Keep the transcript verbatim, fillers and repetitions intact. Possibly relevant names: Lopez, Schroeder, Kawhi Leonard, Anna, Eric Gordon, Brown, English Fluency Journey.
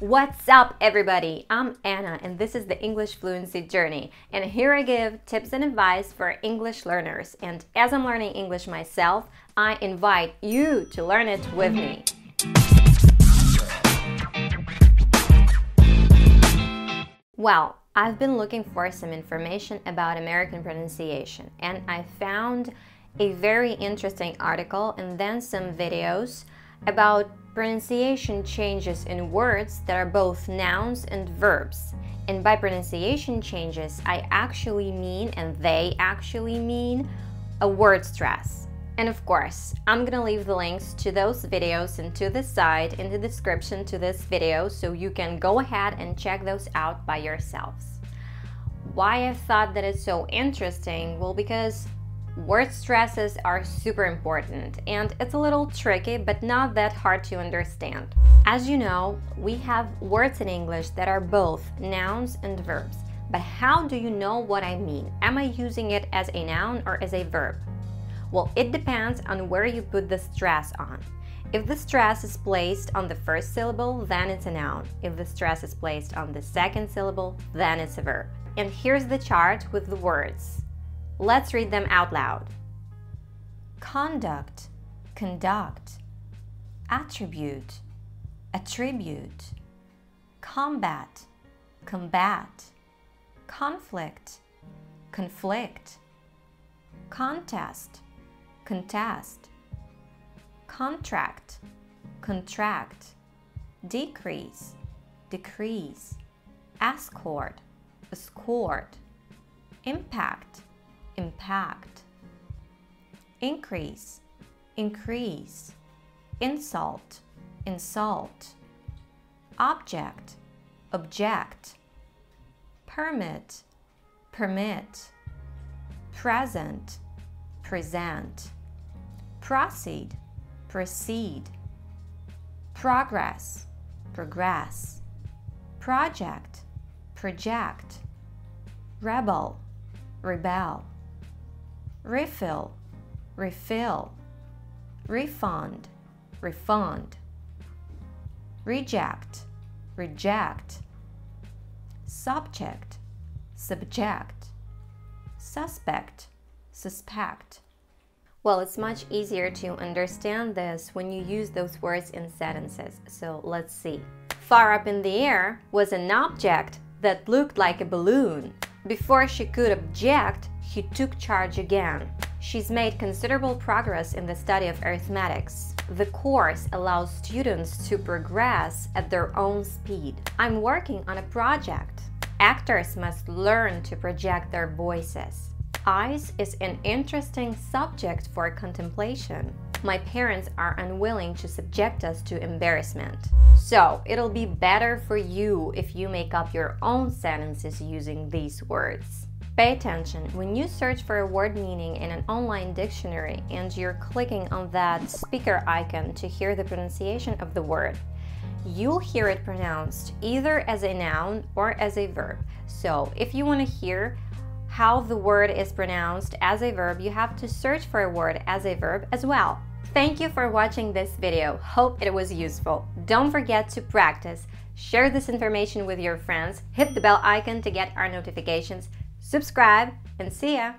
What's up, everybody? I'm Anna, and this is the English Fluency Journey. And here I give tips and advice for English learners. And as I'm learning English myself, I invite you to learn it with me. Well, I've been looking for some information about American pronunciation, and I found a very interesting article and then some videos about pronunciation changes in words that are both nouns and verbs. And by pronunciation changes, I actually mean, and they actually mean, a word stress. And of course, I'm gonna leave the links to those videos and to the site in the description to this video, so you can go ahead and check those out by yourselves. Why I thought that it's so interesting? Well, because word stresses are super important, and it's a little tricky, but not that hard to understand. As you know, we have words in English that are both nouns and verbs. But how do you know what I mean? Am I using it as a noun or as a verb? Well, it depends on where you put the stress on. If the stress is placed on the first syllable, then it's a noun. If the stress is placed on the second syllable, then it's a verb. And here's the chart with the words. Let's read them out loud. Conduct, conduct. Attribute, attribute. Combat, combat. Conflict, conflict. Contest, contest. Contract, contract. Decrease, decrease. Escort, escort. Impact, impact. Increase, increase. Insult, insult. Object, object. Permit, permit. Present, present. Proceed, proceed. Progress, progress. Project, project. Rebel, rebel. Refill, refill. Refund, refund. Reject, reject. Subject, subject. Suspect, suspect. Well, it's much easier to understand this when you use those words in sentences. So let's see. Far up in the air was an object that looked like a balloon. Before she could object, he took charge again. She's made considerable progress in the study of arithmetics. The course allows students to progress at their own speed. I'm working on a project. Actors must learn to project their voices. Ice is an interesting subject for contemplation. My parents are unwilling to subject us to embarrassment. So, it'll be better for you if you make up your own sentences using these words. Pay attention. When you search for a word meaning in an online dictionary and you're clicking on that speaker icon to hear the pronunciation of the word, you'll hear it pronounced either as a noun or as a verb. So if you want to hear how the word is pronounced as a verb, you have to search for a word as a verb as well. Thank you for watching this video. Hope it was useful. Don't forget to practice. Share this information with your friends. Hit the bell icon to get our notifications. Subscribe and see ya!